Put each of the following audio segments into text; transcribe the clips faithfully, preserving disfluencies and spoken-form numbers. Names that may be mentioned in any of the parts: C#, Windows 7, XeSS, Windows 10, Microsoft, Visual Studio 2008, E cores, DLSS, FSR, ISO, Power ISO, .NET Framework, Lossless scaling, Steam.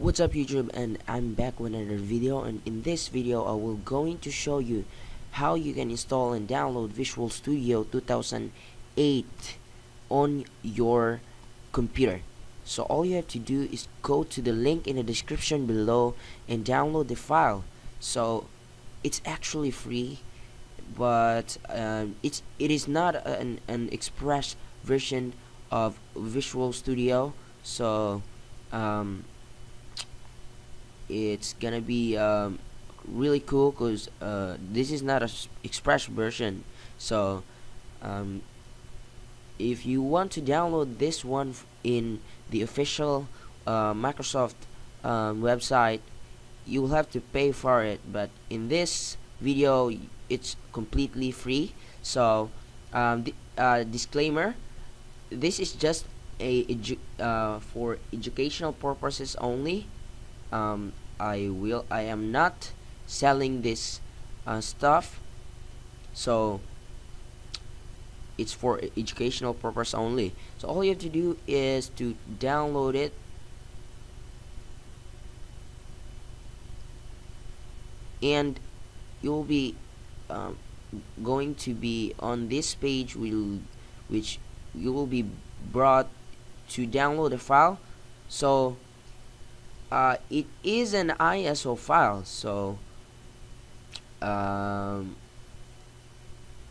What's up YouTube, and I'm back with another video. And in this video I will going to show you how you can install and download Visual Studio two thousand eight on your computer. So all you have to do is go to the link in the description below and download the file. So it's actually free, but um, it's it is not an, an express version of Visual Studio, so um, it's gonna be um, really cool because uh, this is not a express version. So um, if you want to download this one in the official uh, Microsoft um, website, you will have to pay for it, but in this video it's completely free. So um, di uh, disclaimer, this is just a edu uh, for educational purposes only. Um, I will. I am not selling this uh, stuff, so it's for educational purpose only. So all you have to do is to download it. And you'll be um, going to be on this page, will which you will be brought to download the file. So uh, it is an I S O file, so um,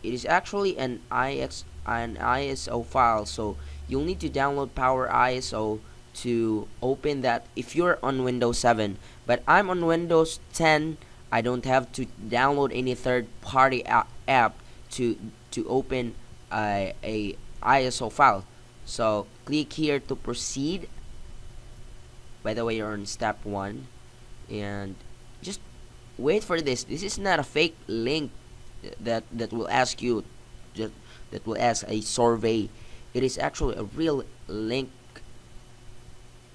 it is actually an I S an I S O file. So you'll need to download Power I S O to open that if you're on Windows seven. But I'm on Windows ten. I don't have to download any third-party app to to open uh, a I S O file. So click here to proceed. By the way, you're on step one, and just wait for this. This is not a fake link that that will ask you that that will ask a survey. It is actually a real link,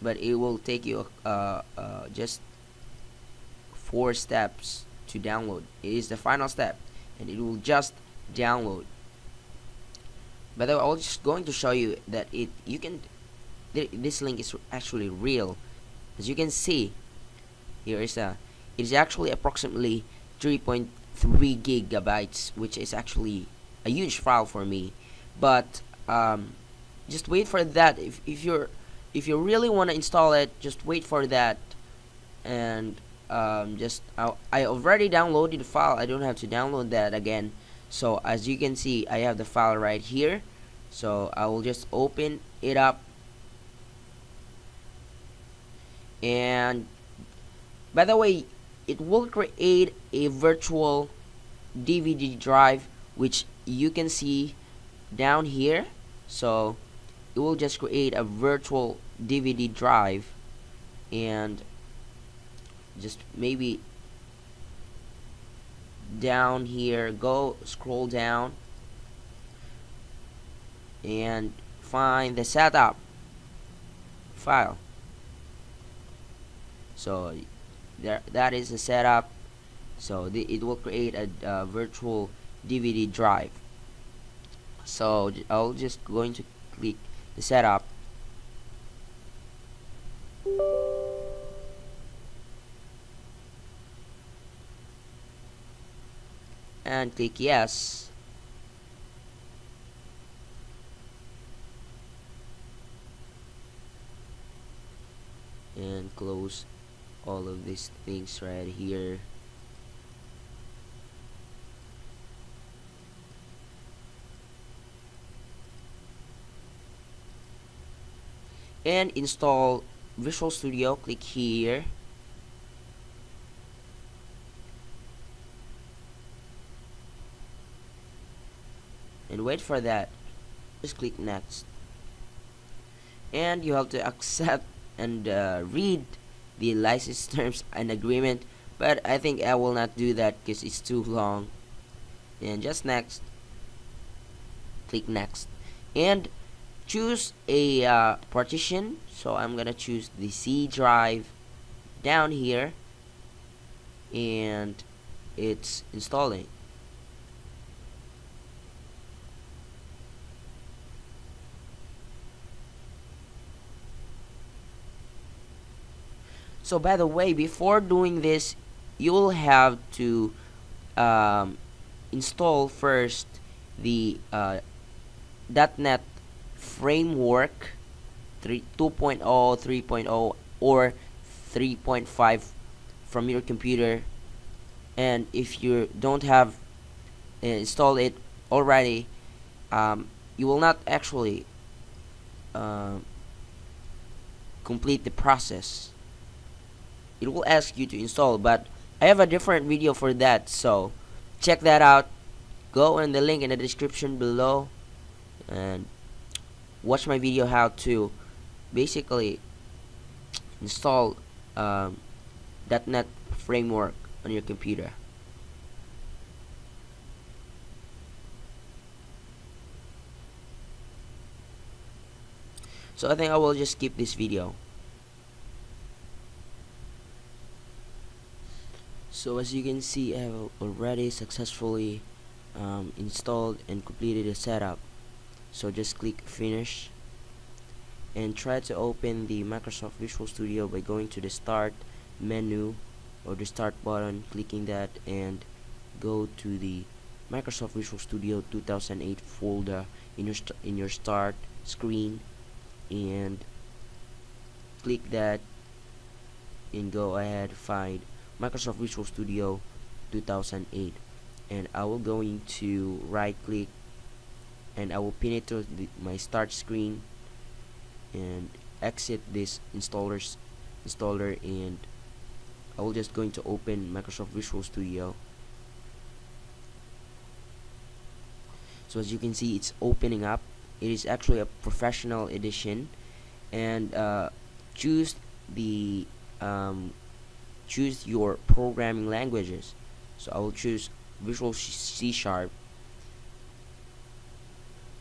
but it will take you uh, uh, just. Four steps to download. It is the final step, and it will just download. By the way, I was just going to show you that it you can th this link is actually real. As you can see, here is a it is actually approximately three point three gigabytes, which is actually a huge file for me. But um, just wait for that. If if you're if you really want to install it, just wait for that. And Um, just I, I already downloaded the file. I don't have to download that again. So as you can see, I have the file right here, so I will just open it up. And by the way, it will create a virtual D V D drive, which you can see down here. So it will just create a virtual D V D drive, and just maybe down here, go scroll down and find the setup file. So there, that is the setup. So the, it will create a, a virtual D V D drive. So I'll just going to click the setup. And click yes. And close all of these things right here. And install Visual Studio. Click here. And wait for that. Just click next, and you have to accept and uh, read the license terms and agreement, but I think I will not do that because it's too long. And just next, click next, and choose a uh, partition. So I'm gonna choose the C drive down here, and it's installing. So by the way, before doing this, you'll have to um, install first the uh, .NET Framework two point oh, three point oh, or three point five from your computer. And if you don't have uh, installed it already, um, you will not actually uh, complete the process. It will ask you to install, but I have a different video for that, so check that out. Go on the link in the description below and watch my video how to basically install um, .NET Framework on your computer. So I think I will just skip this video. So as you can see, I have already successfully um, installed and completed the setup. So just click finish and try to open the Microsoft Visual Studio by going to the start menu or the start button, clicking that, and go to the Microsoft Visual Studio two thousand eight folder in your, st in your start screen, and click that and go ahead find Microsoft Visual Studio two thousand eight, and I will going to right click and I will pin it to the, my start screen and exit this installers installer, and I will just going to open Microsoft Visual Studio. So as you can see, it's opening up. It is actually a professional edition, and uh, choose the um, choose your programming languages. So I will choose Visual C sharp.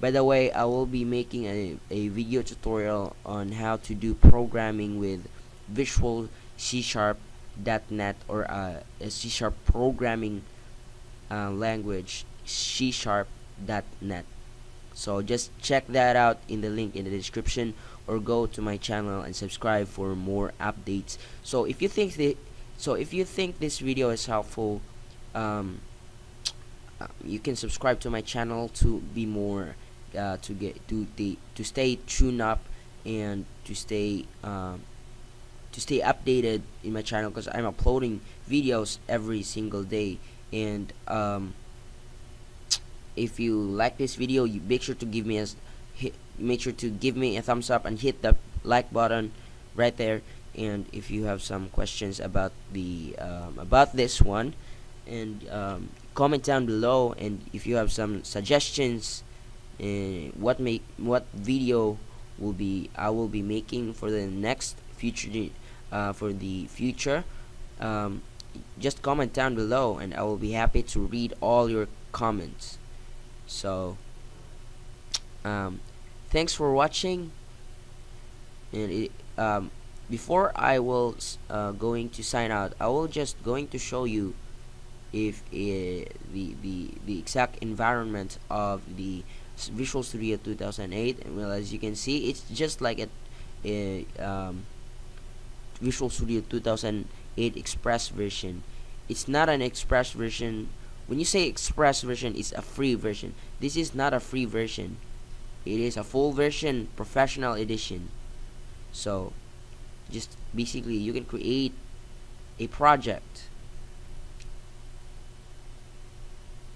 By the way, I will be making a, a video tutorial on how to do programming with Visual C sharp, .NET, or uh, a C sharp programming uh, language, C sharp, .NET. So just check that out in the link in the description, or go to my channel and subscribe for more updates. So if you think the so if you think this video is helpful, um, you can subscribe to my channel to be more uh, to get to the to stay tuned up and to stay um, to stay updated in my channel, because I'm uploading videos every single day. And um, if you like this video, you make sure to give me a hit, make sure to give me a thumbs up and hit the like button right there. And if you have some questions about the um, about this one, and um, comment down below. And if you have some suggestions, uh, what make what video will be I will be making for the next future uh, for the future, um, just comment down below, and I will be happy to read all your comments. So um, thanks for watching, and it, um, before I will uh, going to sign out, I will just going to show you if uh, the, the the exact environment of the Visual Studio two thousand eight. And well, as you can see, it's just like a, a um, Visual Studio two thousand eight Express version. It's not an Express version. When you say Express version, it's a free version. This is not a free version. It is a full version, professional edition. So just basically, you can create a project.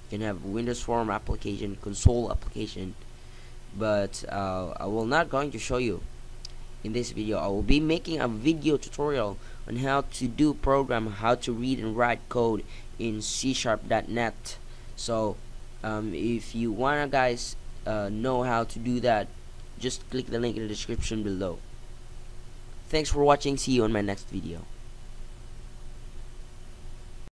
You can have Windows form application, console application, but uh, I will not going to show you in this video. I will be making a video tutorial on how to do program, how to read and write code in C sharp, .NET. So um, if you wanna guys uh, know how to do that, just click the link in the description below. Thanks for watching. See you on my next video.